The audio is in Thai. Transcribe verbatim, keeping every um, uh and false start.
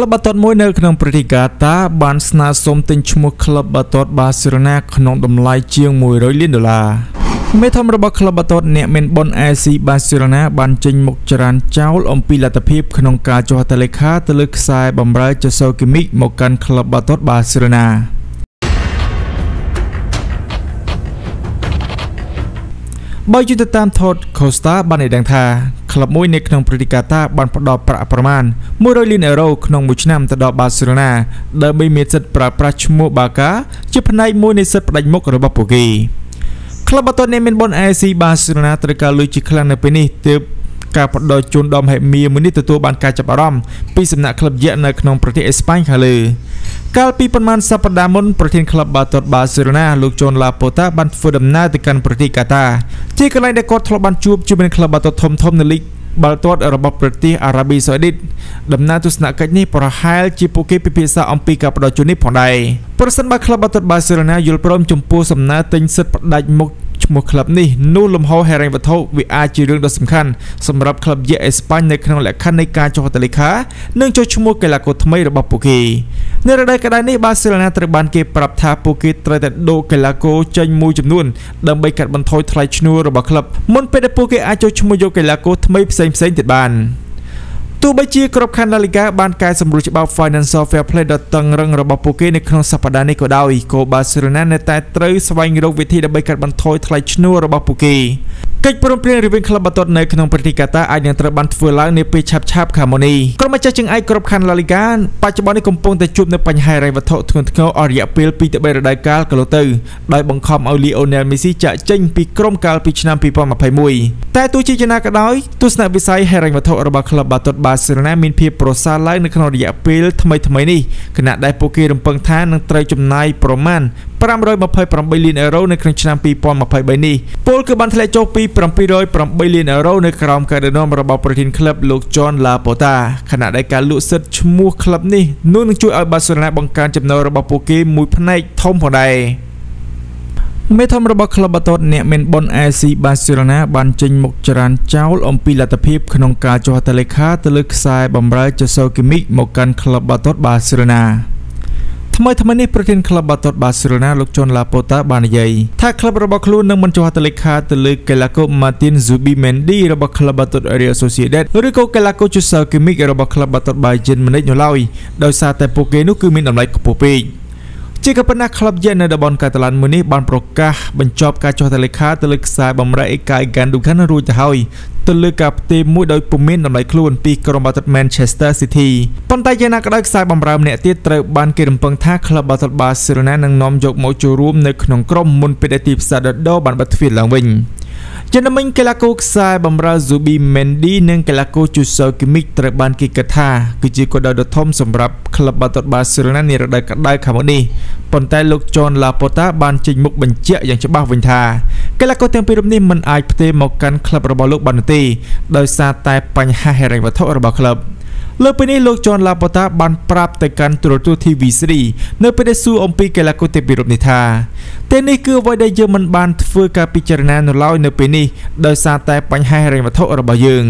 ลับบาตอดมวยในขนมปฏิกาตาบานสนาสมติงชมุคลับบาตอดบาซิรนาขนมดำลายเชียงมวยร้อยเลี้ยนดอลลาร์ไม่ทำระบบคลับบาตอดเนี่ยเป็นบอลไอซีบาซิรนาบานจิงมกจรันเจ้าอมปีลาตพิบขนมกาจวัตเลขาตะลึกสายบำไรจะโซกิมิกมกันคลับบาตอดบาซิรนาบอยจุดตามทอดโคสตาบันในดังทาคลับมวยในขนมปฏิกาตาบันประดอบประประมาณมวยโดยลินเอโรขนมบุชนามตะดอบบาซิโลนาเดิมมีเซตประประชโมบากาจิพนัยมวยในเซตประดิมกระบบปุกีคลับตัวในเมนบอลไอซีบาซิโลนาตระการลุยจิคลังในปีนี้เติบการประดอบจูนดอมให้มีมือนิตตัวบันการจับอารมณ์ปีสำนักคลับเยอะในขนมประเทศสเปนคาลือการปีประมาณสัปดาห์มุนประเทศคลับบาตอดบาซิโลนาลูกโจนลาโปตาบันฟูดัมนาติการปฏิกาตาที่กำลังได้กดทลบันจูบจูเป็นคลับบาตอดทมทมในลีกบาตอดระบบประเทศอาหรับีซาอุดิดัมนาตุสนักนี้ประหารจิปุกิพิพิซาอัมปีกับประดจุนิผ่อนใดประสันบาคลับบาตอดบาซิโลนายุลพร้อมจุมปูสำนักติงสัตประดัยมุกมวยคลับนี้นู่ลมหาวแห่งแรงประทุวิอาจีเรื่องสำคัญสำหรับคลับเยอสเปนในขณะแหลกขั้นในการโจมตีขาเนื่องจากชั่วโมงเกลากดทำให้ระบบปุกีในรายการนี้บาซิโลนาตระบันเก็บปรับท่าปุกีตระแต่โดเกลากดจังมูจำนวนดังใบกัดบรรทอยทลายชนูระบบคลับมันเป็นปุกีอาจจะชั่วโมงโยเกลากดทำให้เซ็งเซ็งติดบานตัวใบจีกรอบคันนาฬิกาบานกายสำรวจบ่าว Financial Fair Play ดอทตังเรื่องระบบปุกเกในครั้งสัปดาห์นี้ก็ได้โกบาซิโลนาในแต่เตยสวายงรกวิธีดับเบิลกัดบันทอยทลายชนูระบบปุกเกกิจกรรมเปลี่ยนริบบิ้นคลับบัตรในขนมปฏิกาตาอันยังตระบันฟื้นล้างในปีชับชับคาร์โมนีกรมเจ้าจึงไอกรอบคันนาฬิกาปัจจุบันในกำปงแต่จุบในปัญหาไรวัตถุทุนเงาอริยาเปลปีแต่ใบรายการกลอตเตอร์ได้บังคับเอาลีโอเนลเมซี่จะเจ้งปีกรมการปีชนะปีปอมาภัยมวยแต่ตัวจีจนากระด้อยตัวสนับวิสัยให้ไรวัตถุระบบคลับบัตรบาซิโลนามีเพียโปรซาไลในขนมอริยาเปลทำไมทำไมนี่ขณะได้โปเกรมเปิงท้านังไตรจำนายประมาณปรามรอยมาภัยปรามเบลินเอโรในครั้งชนะปีปอมาภัยใบนี้โปลคือบันทะเลโจปีปรามปีรอยปรามเบลินเอโรในคราวการเดินนอมระบบประทินคลับลูกจอนลาโปตาขณะได้การลุกเซตชมูคลับนี้นู่นช่วยเอาบาสนาบังการจำนวนระบบโปเกมุยพนัยทอมผ่อนใดไม่ทำระบบคลับบัตรเนี่ยเป็นบอลไอซีบาซิโลนาบันจิงมกจรันเจ้าอมปีลาตพิบขนมกาจวัตเลขาตะลึกสายบำไรจะโซกิมิกมกันคลับบัตรบาซิโลนาทำไมทำไมนี่ประเทศคลับบาตอดบาซิโลนาลูกจนลาโปตาบานใหญ่ถ้าคลับระบบคลูนนั่งบรรจุฮัตเลขาตะลึกเกลาโกมาตินซูบิเมนดีระบบคลับบาตอดเอเรียโซเซียเดตหรือก็เกลาโกจุซากิมิกระบบคลับบาตอดบาเจนมันได้อยู่แล้วโดยซาแต่โปเกนุคือมินอำไลกโปเปจีกับนักคลับเยนในดับบอลกาตาลันมือนี้บานโปรกาบรรจบการโจทย์ทะเลคาตะลึกสายบำไรเอกายการดูขั้นรูจะเฮยตะลึกกับเตมมุดโดยปุ่มมินนำไหลคลูนปีกรมบัตรแมนเชสเตอร์ซิตี้ปนไตเยนักได้สายบำรามเนี่ยเตี้ยเตะบานเกลิมเปิงท่าคลับบาตบาซิโลนานังน้อมยกโมจูรูมในขนมกลมมุนเป็นไอติปซาดดอบานบัตฟิลลังวิงเยนมิงเกลาโกซายบำราซูบีเมนดีนังเกลาโกจูซากิมิกเตะบานกิกท่าคือจีกดดทอมสำหรับคลับบาตบาซิโลนาเนี่ยได้กัดได้ขำวันนี้ปนแต่ลูกจอนลาโปตาบานจิงมุกบัญเจียอย่างฉบับวินทาเกลาโกเต็มปีรมนี้มันไอเตมอกันคลับระบบลูกบันตีโดยซาตายปัญหาแห่งแรงวัฒนระบบคลับเลิกไปนี้ลูกจอนลาโปตาบานปราบแต่การตรวจตัวทีวีซีรีส์เนื้อไปได้สู้อมปีเกลาโกเต็มปีรมนิทาแต่นี่คือวัยได้เยอมันบานฟื้นการพิจารณาในเล่าในปีนี้โดยซาตายปัญหาแห่งแรงวัฒนระบบยึง